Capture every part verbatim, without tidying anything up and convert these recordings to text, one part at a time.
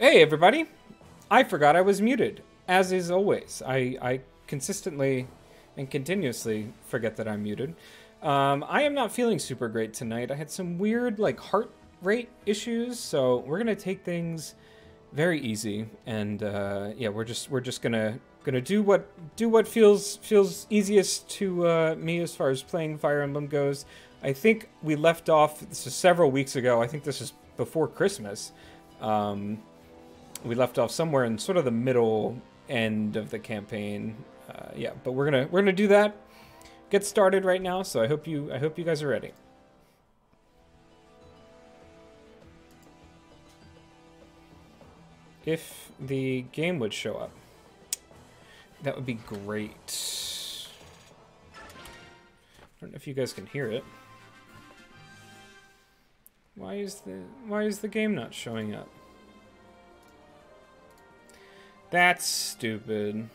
Hey everybody! I forgot I was muted, as is always. I, I consistently and continuously forget that I'm muted. Um, I am not feeling super great tonight. I had some weird like heart rate issues, so we're gonna take things very easy. And uh, yeah, we're just we're just gonna gonna do what do what feels feels easiest to uh, me as far as playing Fire Emblem goes. I think we left off this is several weeks ago. I think this is before Christmas. Um, We left off somewhere in sort of the middle end of the campaign, uh, yeah. But we're gonna we're gonna do that. Get started right now. So I hope you I hope you guys are ready. If the game would show up, that would be great. I don't know if you guys can hear it. Why is the why is the game not showing up? That's stupid.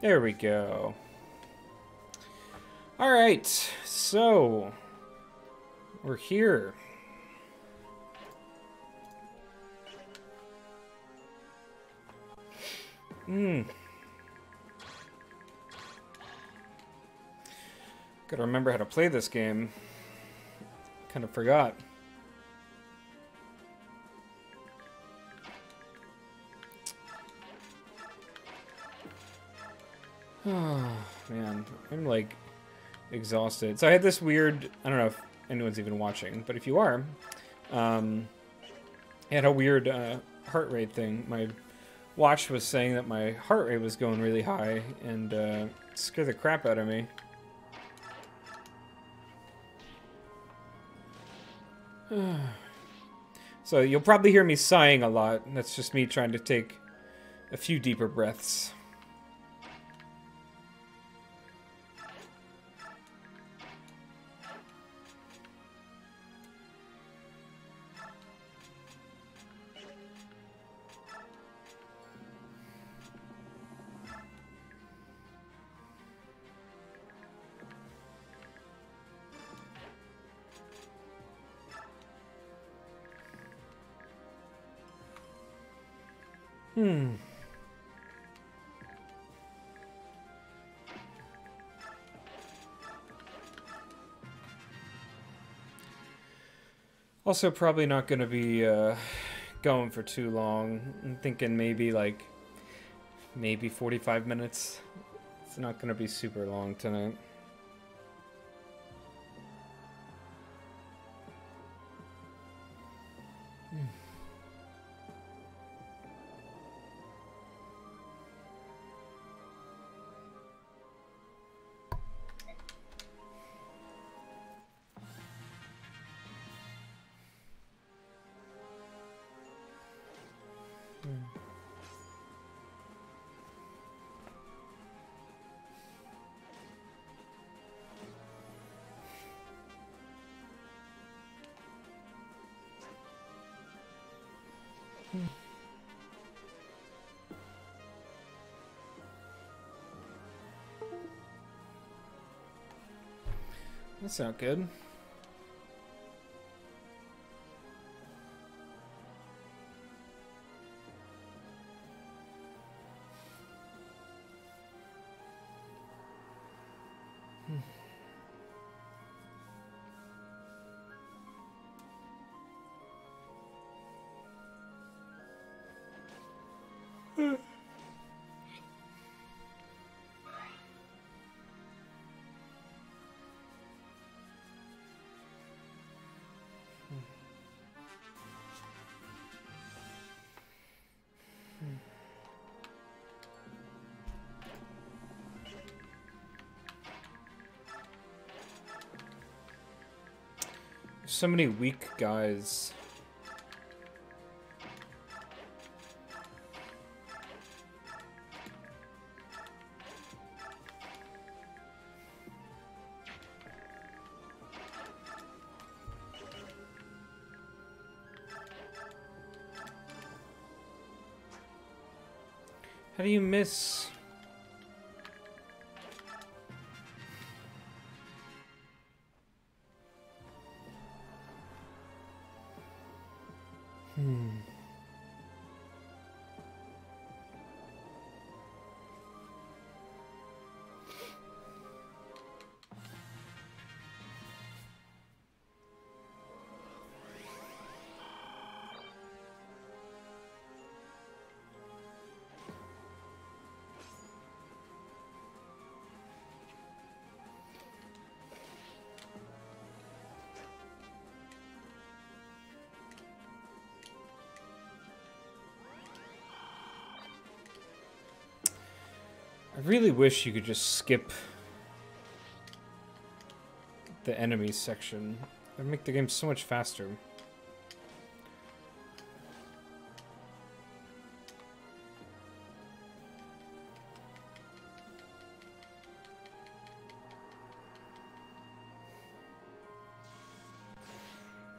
There we go. All right, so we're here. Hmm. Gotta remember how to play this game. Kind of forgot. Oh, man. I'm like exhausted. So I had this weird, I don't know if anyone's even watching, but if you are, um, I had a weird uh, heart rate thing. My watch was saying that my heart rate was going really high and uh, scared the crap out of me. So you'll probably hear me sighing a lot. That's just me trying to take a few deeper breaths. Hmm. Also probably not going to be uh, going for too long. I'm thinking maybe like, maybe forty-five minutes. It's not going to be super long tonight. That's not good. So many weak guys. How do you miss? Hmm. I really wish you could just skip the enemies section. That would make the game so much faster.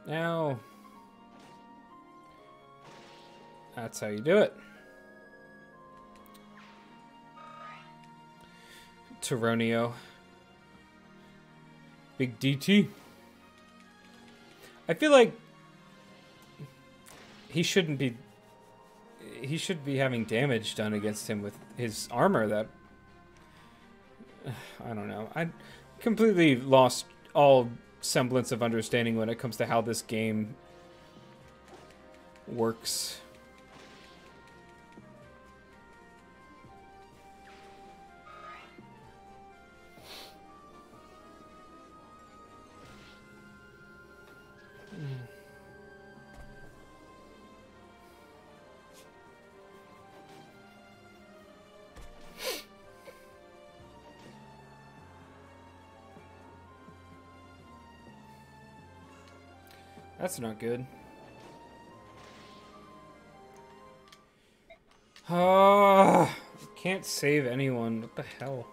Now, that's how you do it. Toronio. Big D T. I feel like he shouldn't be he should be having damage done against him with his armor. That I don't know. I completely lost all semblance of understanding when it comes to how this game works. That's not good. Ah, I can't save anyone. What the hell?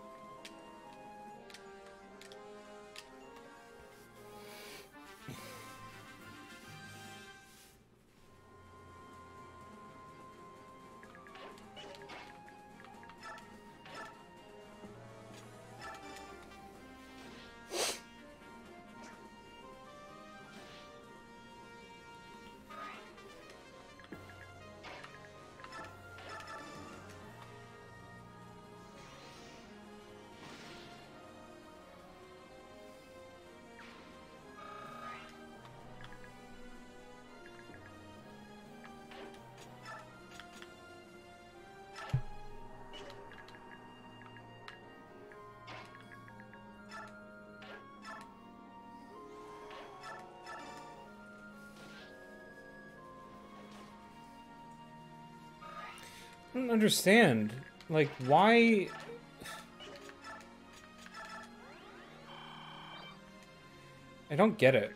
I don't understand, like, why I don't get it.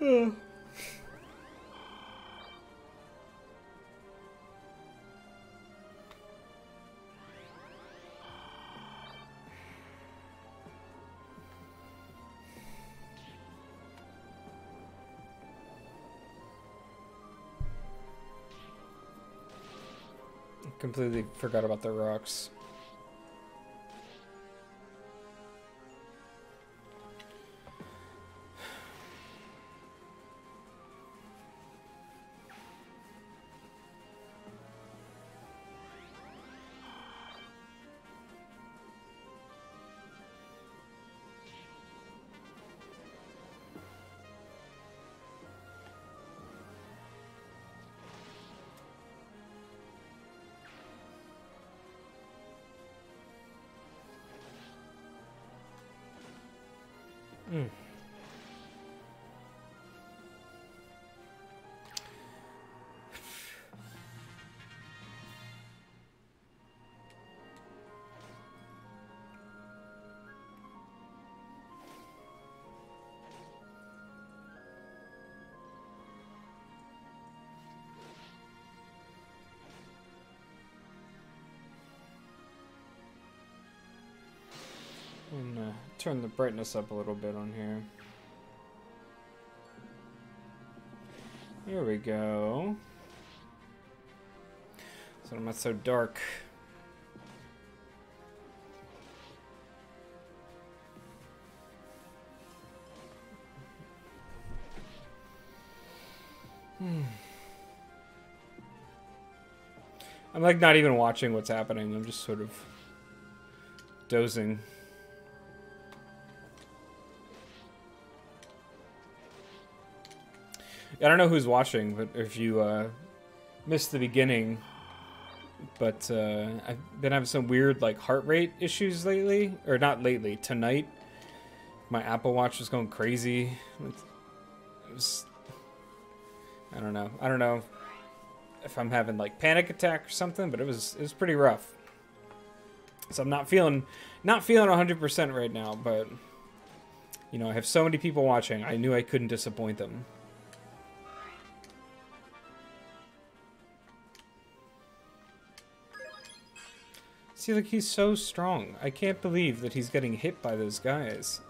Hmm. Completely forgot about the rocks. Mm. gonna turn the brightness up a little bit on here. Here we go. So I'm not so dark. Hmm. I'm like not even watching what's happening. I'm just sort of dozing. I don't know who's watching, but if you uh, missed the beginning, but uh, I've been having some weird like heart rate issues lately, or not lately, tonight. My Apple Watch was going crazy. It was, I don't know. I don't know if I'm having like panic attack or something, but it was it was pretty rough. So I'm not feeling not feeling one hundred percent right now, but you know, I have so many people watching. I knew I couldn't disappoint them. See, like, he's so strong. I can't believe that he's getting hit by those guys.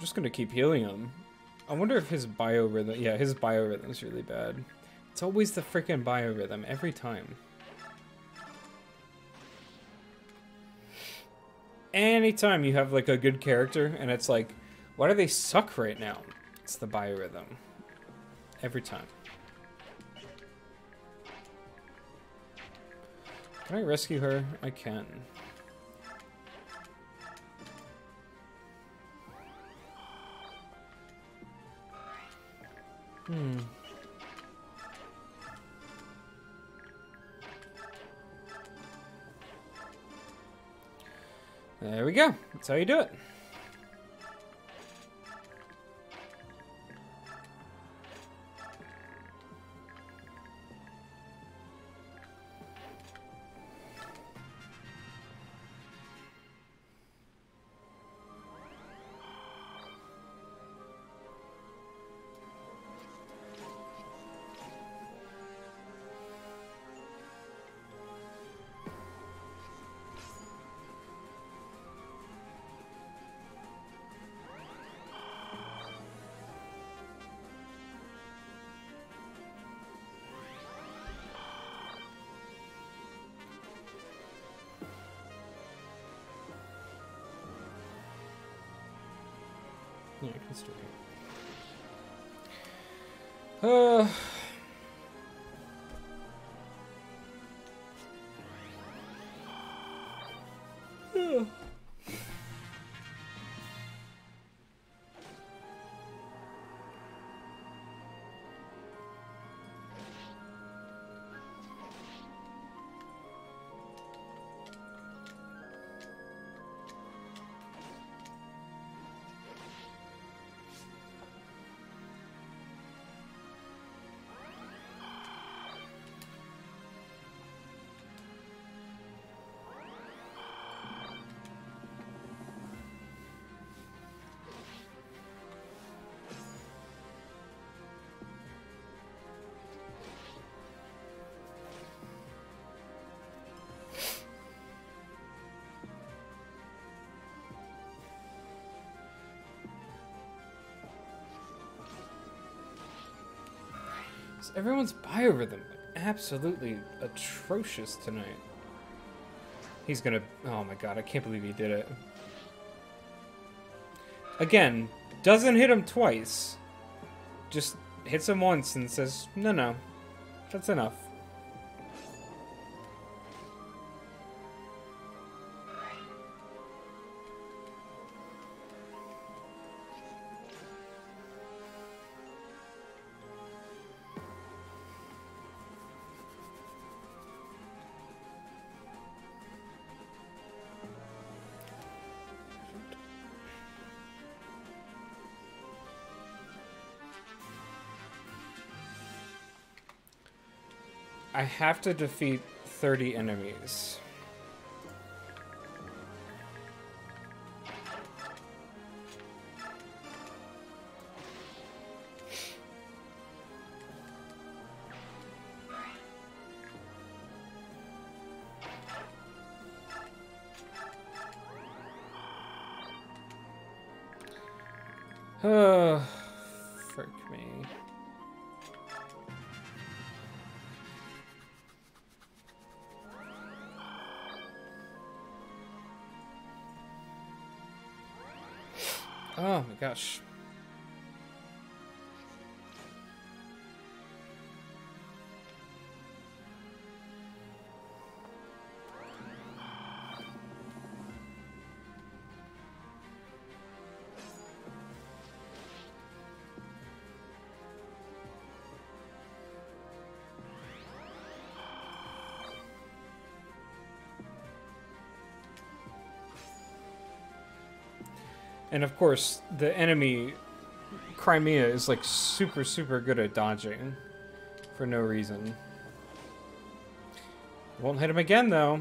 Just gonna keep healing him. I wonder if his biorhythm, yeah, his biorhythm is really bad. It's always the freaking biorhythm every time. Anytime you have like a good character and it's like, why do they suck right now? It's the biorhythm every time. Can I rescue her? I can. Hmm. There we go. That's how you do it. Yeah, I can still hear. Uh, uh. Everyone's biorhythm absolutely atrocious tonight. He's gonna, oh my god, I can't believe he did it. Again, doesn't hit him twice. Just hits him once and says, no, no, that's enough. I have to defeat thirty enemies. Oh, frick me. Oh my gosh. And of course, the enemy, Crimea, is like super, super good at dodging for no reason. Won't hit him again, though.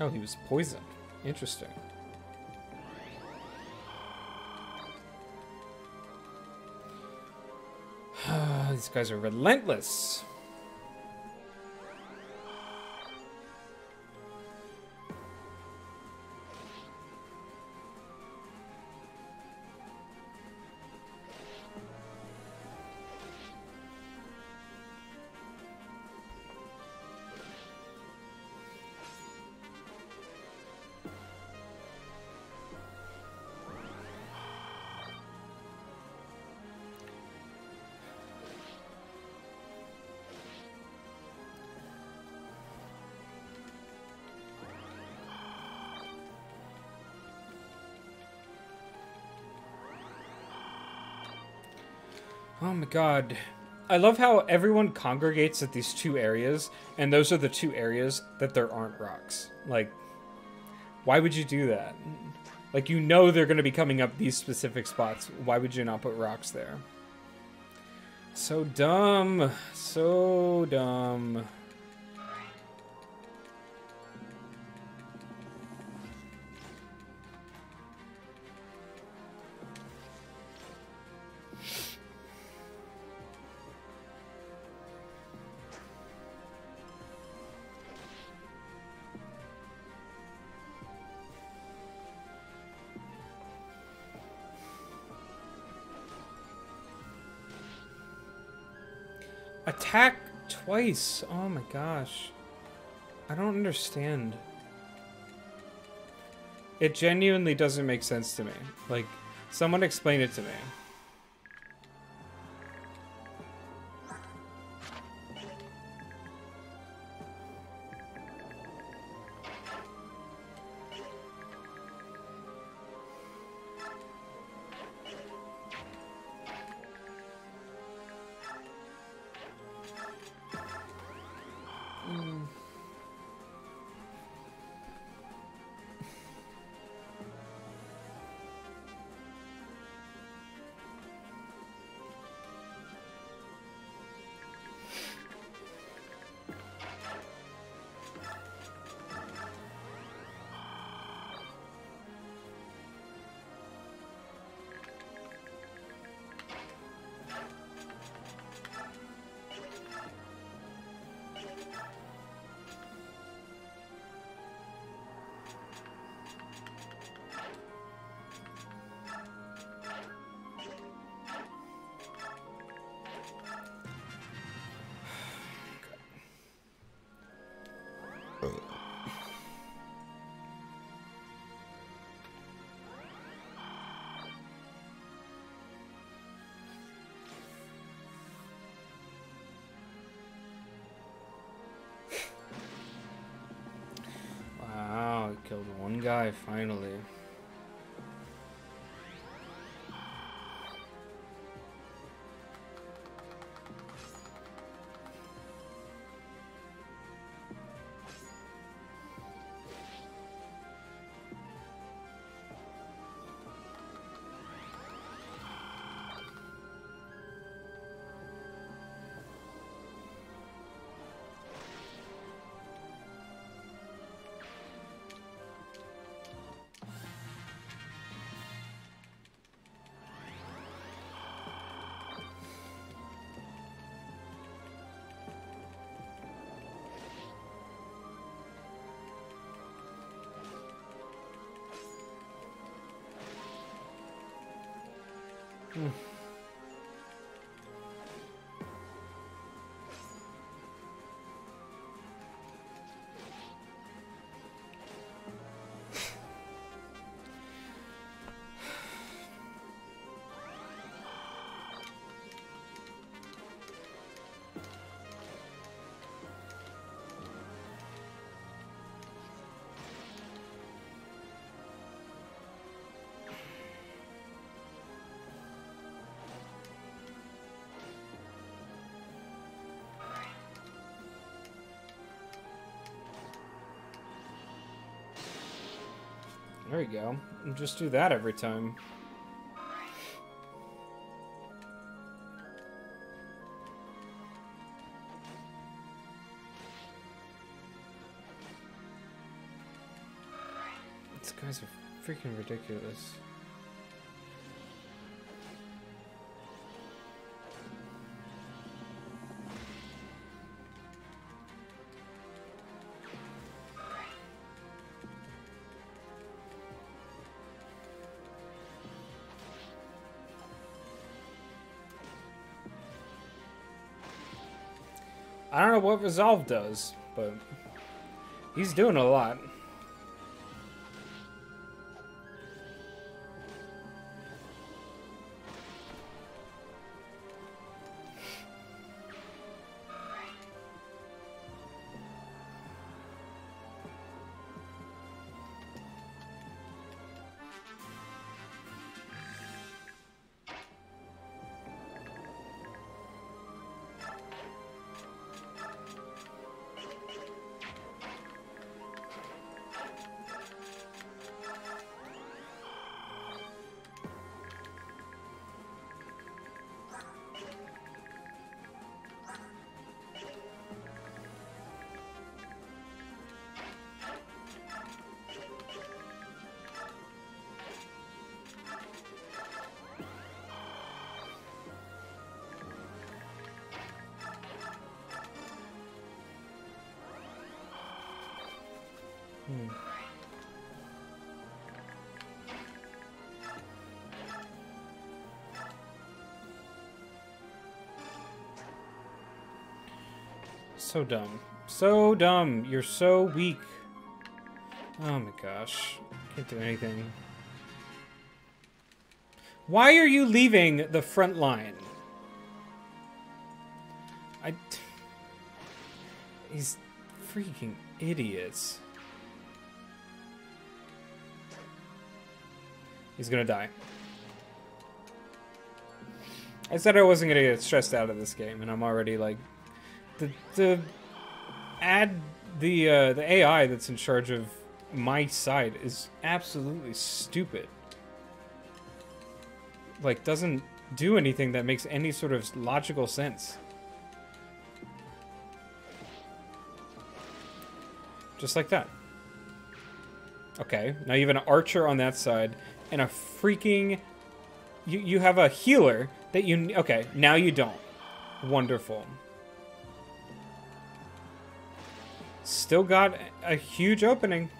Oh, he was poisoned. Interesting. These guys are relentless. Oh my god. I love how everyone congregates at these two areas, and those are the two areas that there aren't rocks. Like, why would you do that? Like, you know they're going to be coming up these specific spots. Why would you not put rocks there? So dumb. So dumb. Attack twice. Oh my gosh. I don't understand. It genuinely doesn't make sense to me. Like, someone explain it to me. Killed one guy finally. Mm. There we go. Just do that every time. These guys are freaking ridiculous. I don't know what Resolve does, but he's doing a lot. So dumb. So dumb. You're so weak. Oh my gosh. Can't do anything. Why are you leaving the front line? I... These freaking idiots. He's gonna die. I said I wasn't gonna get stressed out of this game, and I'm already like... The, the add the uh, the A I that's in charge of my side is absolutely stupid. Like, doesn't do anything that makes any sort of logical sense. Just like that. Okay, now you have an archer on that side, and a freaking... You, you have a healer that you... Okay, now you don't. Wonderful. Still got a huge opening.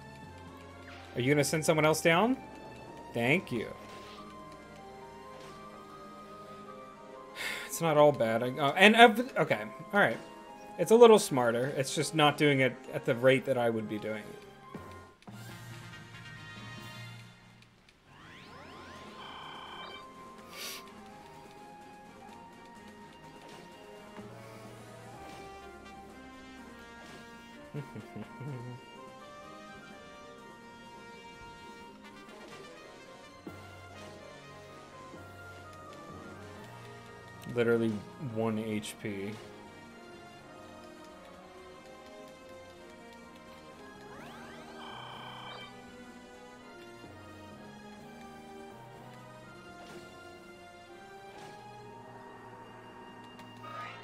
Are you going to send someone else down? Thank you. It's not all bad. I, oh, and, uh, okay, all right. It's a little smarter. It's just not doing it at the rate that I would be doing it. Literally one H P.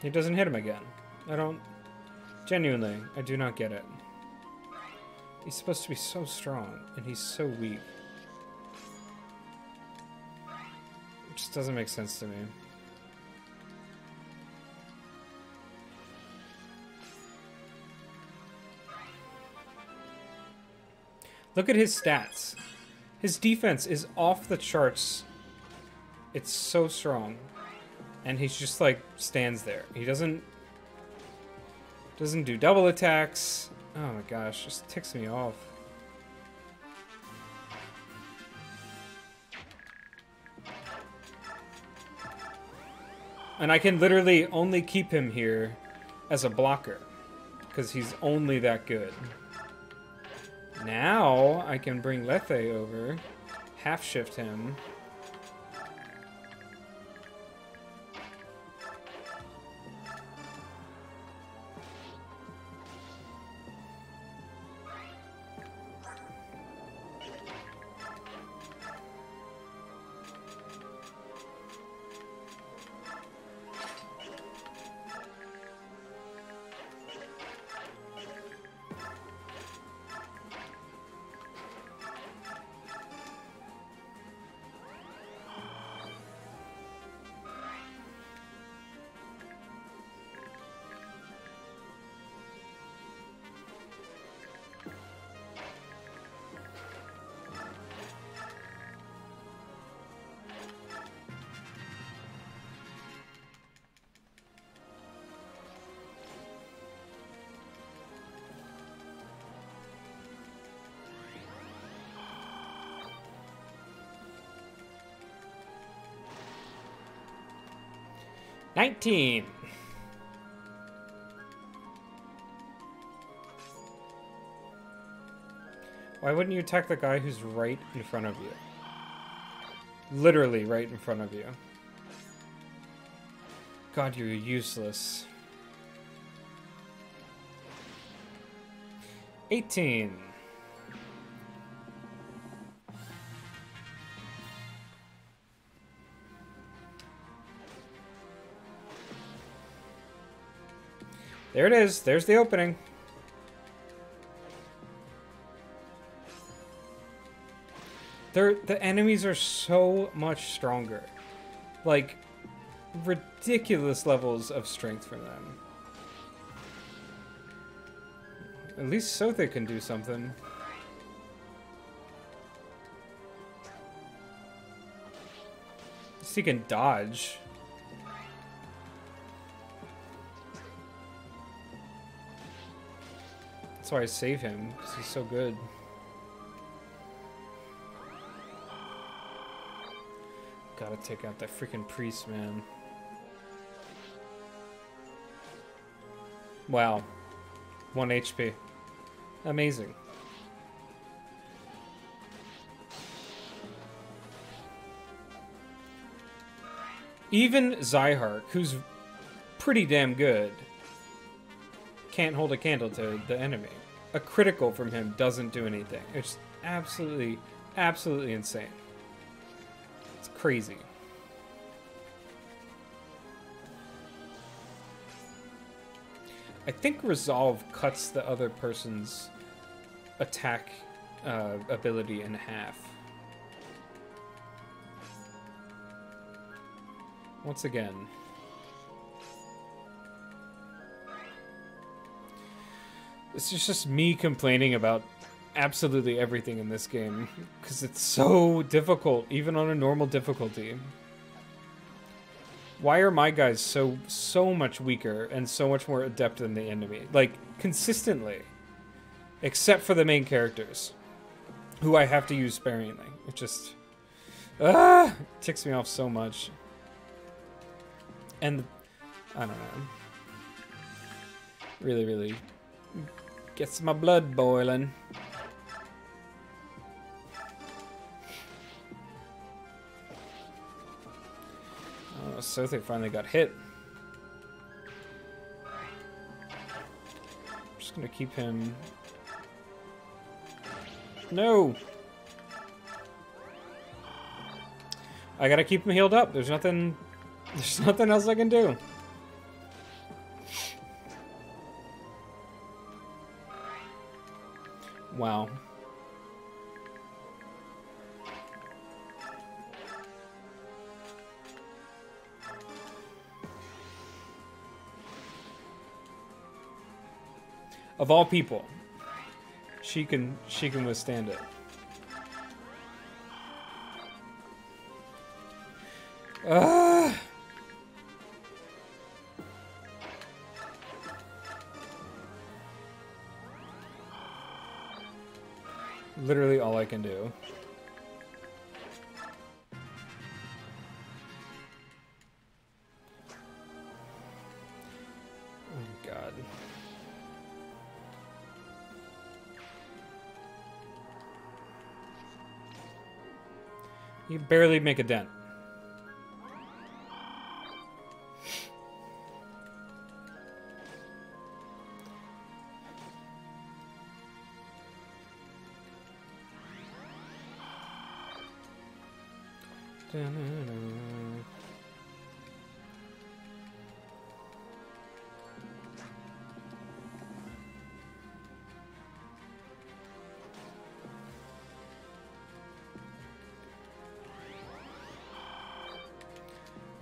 It doesn't hit him again. I don't... Genuinely, I do not get it. He's supposed to be so strong, and he's so weak. It just doesn't make sense to me. Look at his stats. His defense is off the charts. It's so strong. And he's just like stands there. He doesn't doesn't do double attacks. Oh my gosh, just ticks me off. And I can literally only keep him here as a blocker, because he's only that good. Now I can bring Lefay over, half-shift him. nineteen. Why wouldn't you attack the guy who's right in front of you? Literally right in front of you. God, you're useless. eighteen. There it is. There's the opening. They're, the enemies are so much stronger. Like, ridiculous levels of strength from them. At least Sothe can do something. At least he can dodge. That's why I save him, because he's so good. Gotta take out that freaking priest, man. Wow. one H P. Amazing. Even Zihark, who's pretty damn good, can't hold a candle to the enemy. A critical from him doesn't do anything. It's absolutely, absolutely insane. It's crazy. I think Resolve cuts the other person's attack uh, ability in half. Once again. It's just me complaining about absolutely everything in this game, because it's so difficult, even on a normal difficulty. Why are my guys so, so much weaker and so much more adept than the enemy? Like, consistently. Except for the main characters, who I have to use sparingly. It just... Ah! It ticks me off so much. And... I don't know. Really, really... Gets my blood boiling. Oh, Sothe finally got hit. I'm just gonna keep him. No! I gotta keep him healed up. There's nothing, there's nothing else I can do. Wow. Of all people, she can she can withstand it. Uh. Literally all I can do. You barely make a dent.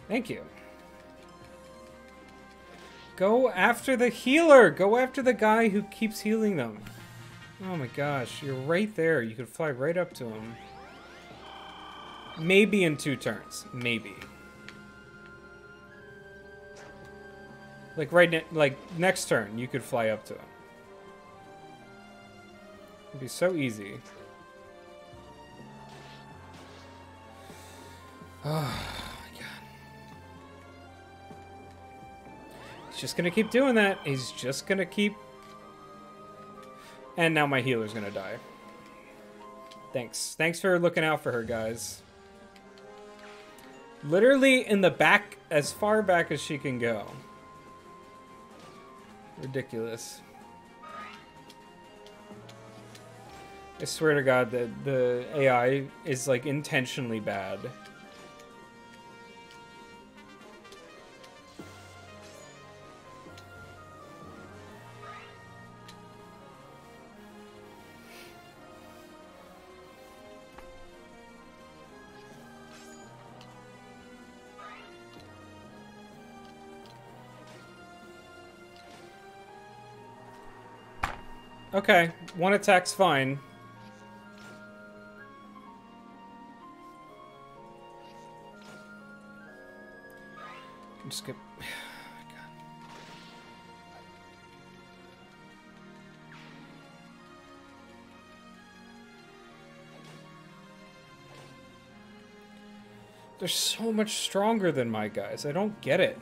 Thank you. Go after the healer! Go after the guy who keeps healing them. Oh my gosh, you're right there. You could fly right up to him. Maybe in two turns. Maybe. Like right ne- like next turn, you could fly up to him. It'd be so easy. Ah. Just gonna keep doing that. He's just gonna keep. And now my healer's gonna die. Thanks. Thanks for looking out for her, guys. Literally in the back, as far back as she can go. Ridiculous. I swear to God that the A I is like intentionally bad. Okay, one attack's fine. I'm just gonna... Oh my God. They're so much stronger than my guys. I don't get it.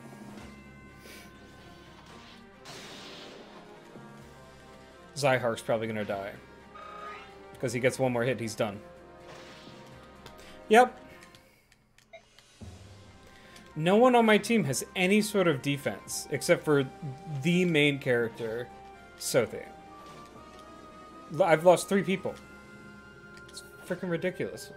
Zihark's probably gonna die. Because he gets one more hit, he's done. Yep. No one on my team has any sort of defense, except for the main character, Sothe. I've lost three people. It's freaking ridiculous.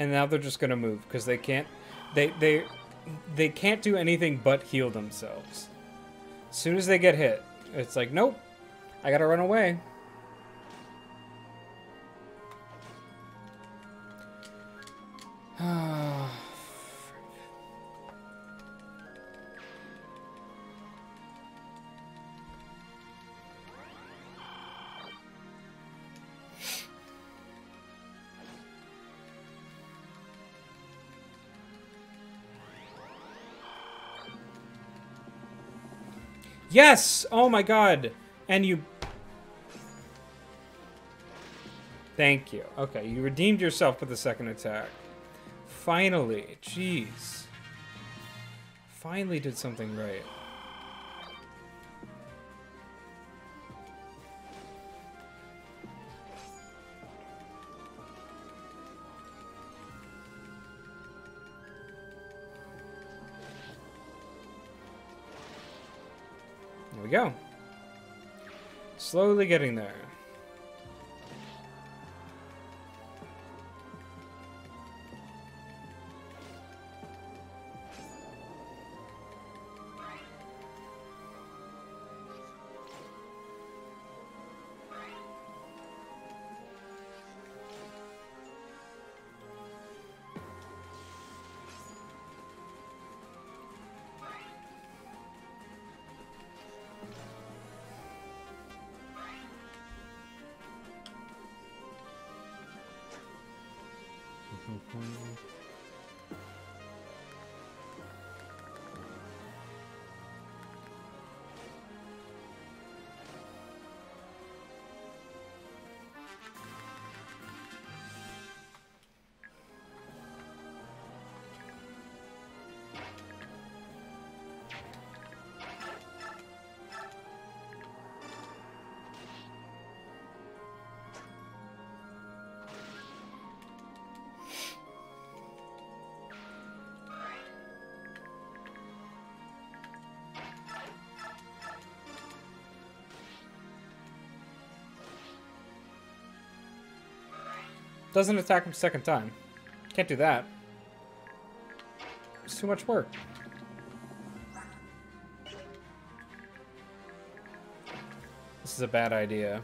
And now they're just gonna move because they can't, they they they can't do anything but heal themselves. As soon as they get hit, it's like, nope, I gotta run away. Yes! Oh my God! And you... Thank you. Okay, you redeemed yourself with the second attack. Finally. Jeez. finally did something right. There we go. Slowly getting there. Doesn't attack him second time. Can't do that. It's too much work. This is a bad idea.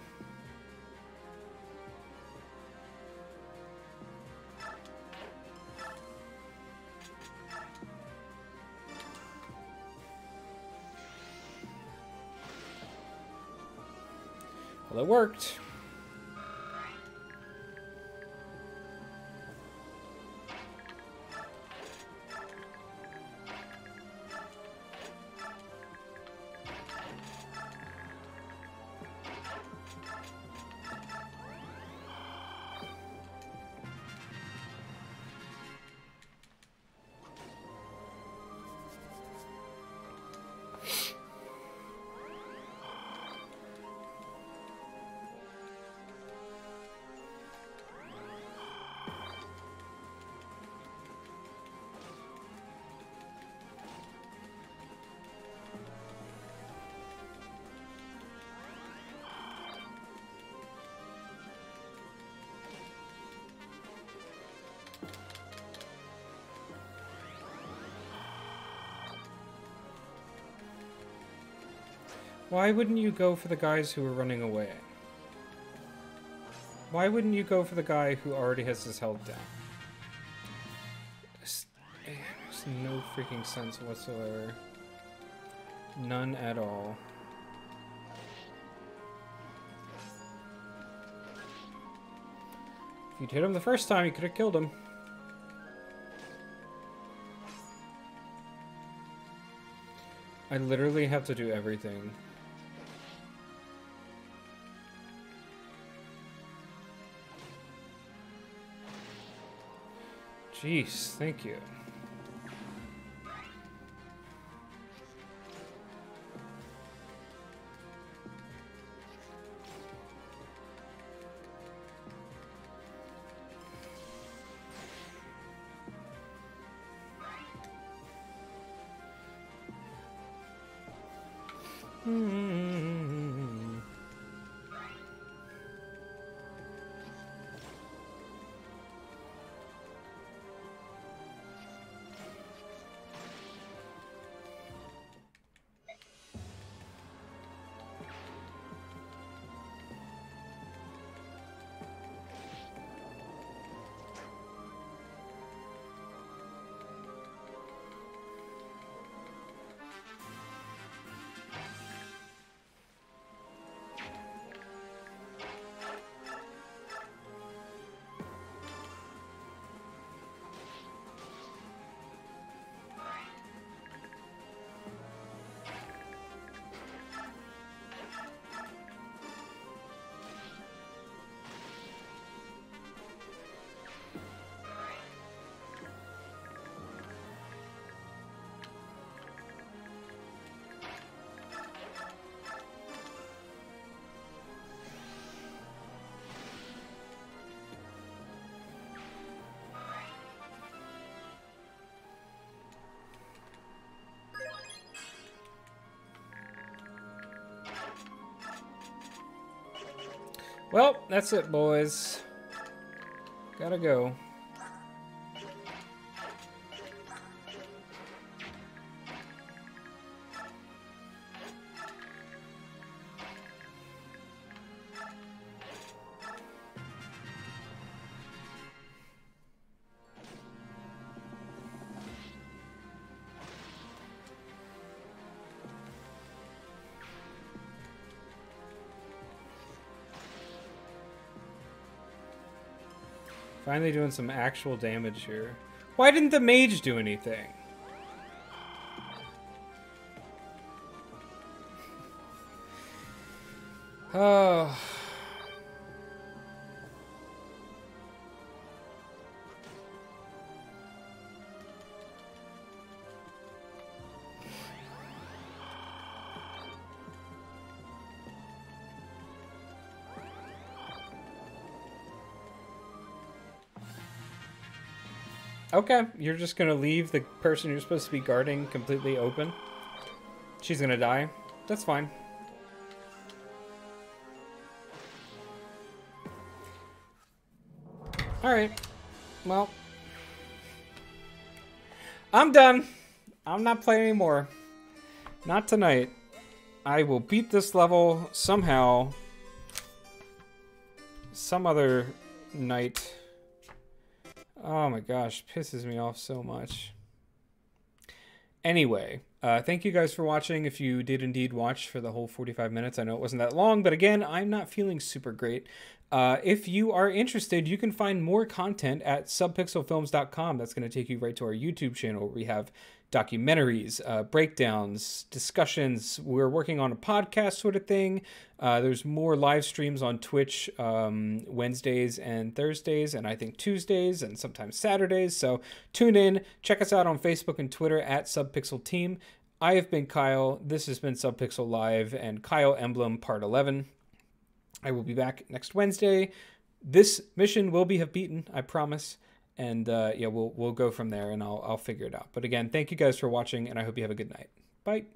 Well, it worked. Why wouldn't you go for the guys who are running away? Why wouldn't you go for the guy who already has his health down? Just, just no freaking sense whatsoever. None at all. If you'd hit him the first time, you could have killed him. I literally have to do everything. Jeez, thank you. Well, that's it, boys. Gotta go. Finally doing some actual damage here. Why didn't the mage do anything? Oh. Okay, you're just gonna leave the person you're supposed to be guarding completely open. She's gonna die. That's fine. Alright. Well. I'm done. I'm not playing anymore. Not tonight. I will beat this level somehow. Some other night. Oh my gosh, pisses me off so much. Anyway, uh, thank you guys for watching. If you did indeed watch for the whole forty-five minutes, I know it wasn't that long, but again, I'm not feeling super great. Uh, if you are interested, you can find more content at subpixel films dot com. That's going to take you right to our YouTube channel where we have documentaries, uh, breakdowns, discussions. We're working on a podcast sort of thing. Uh, there's more live streams on Twitch um, Wednesdays and Thursdays, and I think Tuesdays and sometimes Saturdays. So tune in. Check us out on Facebook and Twitter at Subpixel Team. I have been Kyle. This has been Subpixel Live and Fire Emblem Part eleven. I will be back next Wednesday. This mission will be have beaten, I promise. And uh, yeah, we'll, we'll go from there and I'll, I'll figure it out. But again, thank you guys for watching and I hope you have a good night. Bye.